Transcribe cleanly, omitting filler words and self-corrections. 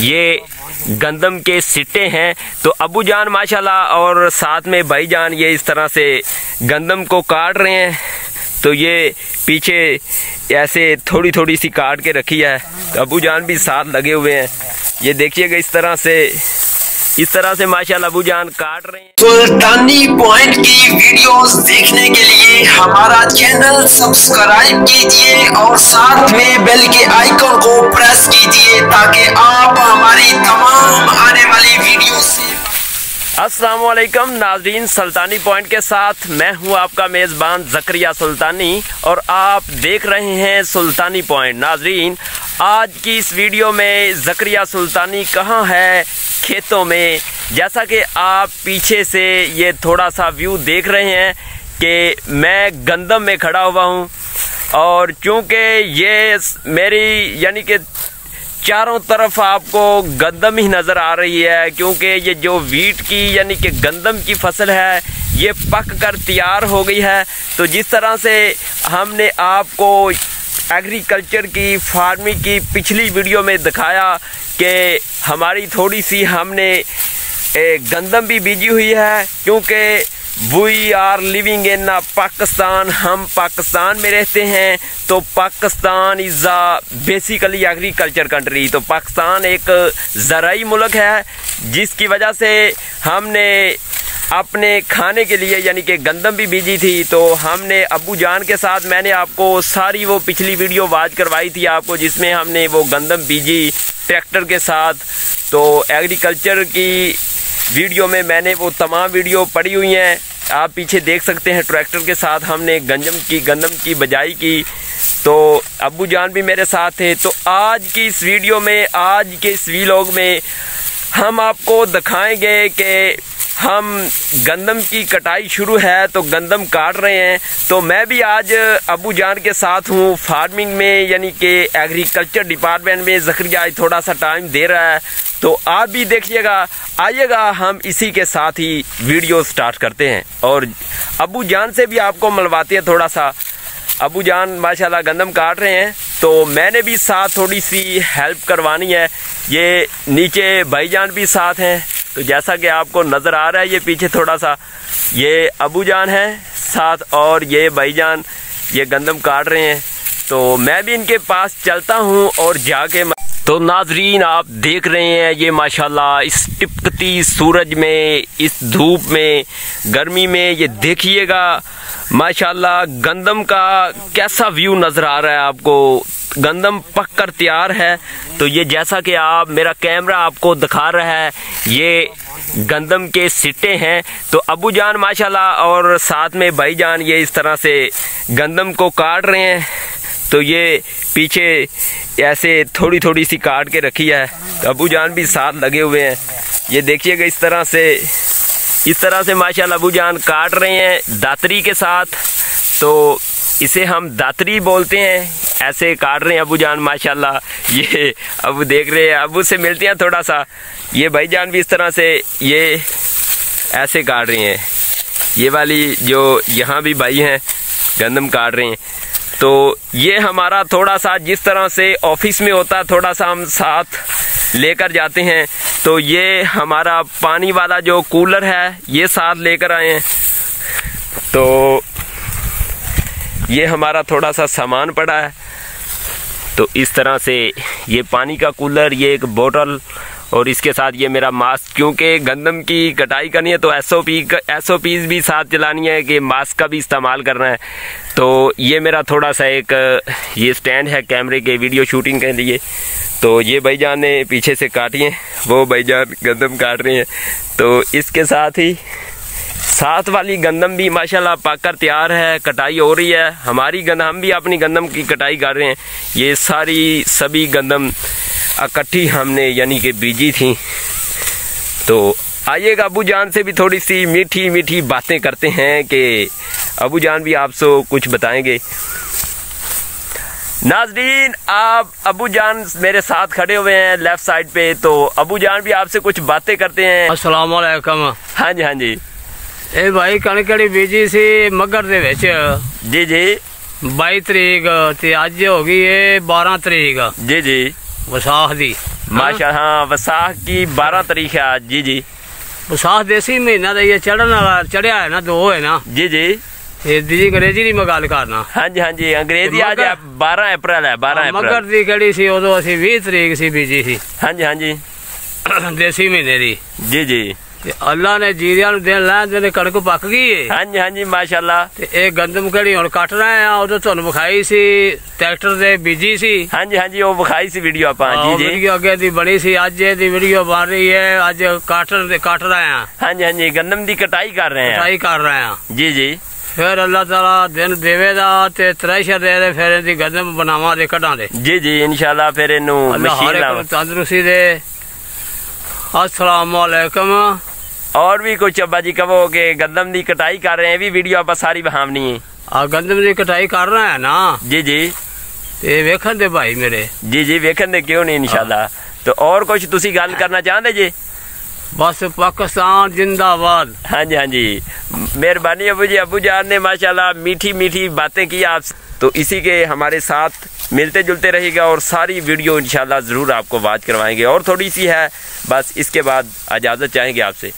ये गंदम के सिट्टे हैं। तो अबू जान माशाल्लाह और साथ में भाई जान ये इस तरह से गंदम को काट रहे हैं। तो ये पीछे ऐसे थोड़ी थोड़ी सी काट के रखी है। तो अबू जान भी साथ लगे हुए हैं। ये देखिएगा इस तरह से माशाल्लाह अबू जान काट रहे हैं। सुल्तानी पॉइंट की वीडियोस देखने के लिए हमारा चैनल सब्सक्राइब कीजिए और साथ में बेल के आइकन को प्रेस कीजिए ताकि आप हमारी तमाम आने वाली वीडियो से। अस्सलामुअलैकुम नाज़रीन, सुल्तानी पॉइंट के साथ मैं हूं आपका मेज़बान ज़करिया सुल्तानी और आप देख रहे हैं सुल्तानी पॉइंट। नाज़रीन, आज की इस वीडियो में ज़करिया सुल्तानी कहां है, खेतों में। जैसा कि आप पीछे से ये थोड़ा सा व्यू देख रहे हैं कि मैं गंदम में खड़ा हुआ हूं और चूँकि ये मेरी यानी कि चारों तरफ आपको गंदम ही नज़र आ रही है, क्योंकि ये जो वीट की यानी कि गंदम की फसल है ये पक कर तैयार हो गई है। तो जिस तरह से हमने आपको एग्रीकल्चर की फार्मिंग की पिछली वीडियो में दिखाया कि हमारी थोड़ी सी हमने गंदम भी बीजी हुई है, क्योंकि we are living in Pakistan, हम पाकिस्तान में रहते हैं। तो Pakistan is basically agriculture country. तो पाकिस्तान एक ज़राई मुल्क है, जिसकी वजह से हमने अपने खाने के लिए यानी कि गंदम भी बीजी थी। तो हमने अबू जान के साथ मैंने आपको सारी वो पिछली वीडियो वाच करवाई थी आपको, जिसमें हमने वो गंदम बीजी ट्रैक्टर के साथ। तो एग्रीकल्चर की वीडियो में मैंने वो तमाम वीडियो पड़ी हुई हैं, आप पीछे देख सकते हैं। ट्रैक्टर के साथ हमने गंदम की बजाई की। तो अबू जान भी मेरे साथ थे। तो आज की इस वीडियो में, आज के इस व्लॉग में हम आपको दिखाएंगे कि हम गंदम की कटाई शुरू है तो गंदम काट रहे हैं। तो मैं भी आज अबू जान के साथ हूँ फार्मिंग में, यानी कि एग्रीकल्चर डिपार्टमेंट में ज़करिया आज थोड़ा सा टाइम दे रहा है। तो आप भी देखिएगा, आइएगा, हम इसी के साथ ही वीडियो स्टार्ट करते हैं और अबू जान से भी आपको मिलवाते हैं थोड़ा सा। अबू जान माशाल्लाह गंदम काट रहे हैं, तो मैंने भी साथ थोड़ी सी हेल्प करवानी है। ये नीचे भाईजान भी साथ हैं। तो जैसा कि आपको नज़र आ रहा है ये पीछे थोड़ा सा, ये अबू जान है साथ और ये भाईजान ये गंदम काट रहे हैं। तो मैं भी इनके पास चलता हूं और जाके। तो नाजरीन, आप देख रहे हैं ये माशाल्लाह इस टिपकती सूरज में, इस धूप में, गर्मी में, ये देखिएगा माशाल्लाह गंदम का कैसा व्यू नज़र आ रहा है आपको। गंदम पक कर तैयार है। तो ये जैसा कि आप मेरा कैमरा आपको दिखा रहा है ये गंदम के सिट्टे हैं। तो अबू जान माशाल्लाह और साथ में भाई जान ये इस तरह से गंदम को काट रहे हैं। तो ये पीछे ऐसे थोड़ी थोड़ी सी काट के रखी है। तो अबू जान भी साथ लगे हुए हैं। ये देखिएगा इस तरह से माशाल्लाह अबू जान काट रहे हैं दातरी के साथ। तो इसे हम दातरी बोलते हैं। ऐसे काट रहे हैं अबू जान माशाल्लाह। ये अबू देख रहे हैं, अबू से मिलते हैं थोड़ा सा। ये भाईजान भी इस तरह से ये ऐसे काट रहे हैं। ये वाली जो यहाँ भी भाई हैं गंदम काट रहे हैं। तो ये हमारा थोड़ा सा जिस तरह से ऑफिस में होता थोड़ा सा हम साथ लेकर जाते हैं। तो ये हमारा पानी वाला जो कूलर है ये साथ लेकर आए हैं। तो ये हमारा थोड़ा सा सामान पड़ा है। तो इस तरह से ये पानी का कूलर, ये एक बोतल और इसके साथ ये मेरा मास्क, क्योंकि गंदम की कटाई करनी है तो एसओपीज़ भी साथ चलानी है कि मास्क का भी इस्तेमाल करना है। तो ये मेरा थोड़ा सा एक ये स्टैंड है कैमरे के वीडियो शूटिंग के लिए। तो ये भाईजान ने पीछे से काटी हैं, वो भाईजान गंदम काट रहे हैं। तो इसके साथ ही साथ वाली गंदम भी माशाल्लाह पाकर तैयार है, कटाई हो रही है। हमारी गंदम, हम भी अपनी गंदम की कटाई कर रहे हैं। ये सभी गंदम इकट्ठी हमने यानी कि बीजी थी। तो आइएगा अबू जान से भी थोड़ी सी मीठी मीठी बातें करते हैं कि अबू जान भी आपसे कुछ बताएंगे। नाज़रीन, आप अबू जान मेरे साथ खड़े हुए हैं लेफ्ट साइड पे। तो अबू जान भी आपसे कुछ बातें करते हैं। अस्सलाम वालेकुम। हाँ जी, हाँ जी। ए भाई, कणक बीजी सी मगर दे विच जी जी 22 तरीक ते अज हो गई है 12 तरीक जी जी वसाख दी। माशा हाँ वसाख की 12 तारीख है आज। जी जी वसाख देसी महीना चढ़न चढ़िया है ना दो है ना। जी जी अंग्रेजी में गल करना। हाँ जी हाँ जी अंग्रेजी आज 12 अप्रैल है। 12 अप्रैल मगर दी कड़ी सी उदो असी 20 तारीख सी बीजी सी। हाँ जी हाँ जी देसी महीने दी। जी जी अल्लाह ने जीरिया दिन लैंने कणक पक गई है। हाँ जी हाँ जी माशाल्लाह। ये गंदम कड़ी हम कट रहे हैं उदो तुहानू विखाई सी ट्रैक्टर से बीजी सी। हाँ जी हाँ जी वो विखाई सी वीडियो आप अगे दी बनी सी। अज दी वीडियो बन रही है अज कट रहे हैं। हाँ जी हाँ जी गंदम की कटाई कर रहे हैं। कटाई कर रहे हैं। जी जी फिर अल्लाह ताला दिन देवेगा ते थ्रेशर दे फिर इनकी गंदम बनावांगे कढांगे। जी जी इंशाल्लाह फिर इनू तंदरुस्ती दे। अस्सलामुअलैकुम। और भी कुछ अब्बा जी कहो के गंदम की कटाई कर रहे हैं भी वीडियो आप सारी बहावनी है। गंदम की कटाई कर रहे हैं ना। जी जी ते वेखन दे भाई मेरे। जी जी वेखन दे क्यों नहीं इंशाल्लाह। तो और कुछ तुसी गल करना चाहते जी? बस पाकिस्तान जिंदाबाद। हाँ जी हाँ जी मेहरबानी अबू जी। अबू जान ने माशाल्लाह मीठी मीठी बातें की आप तो इसी के हमारे साथ मिलते जुलते रहेगा और सारी वीडियो इंशाल्लाह ज़रूर आपको वाच करवाएंगे। और थोड़ी सी है बस इसके बाद इजाज़त चाहेंगे आपसे।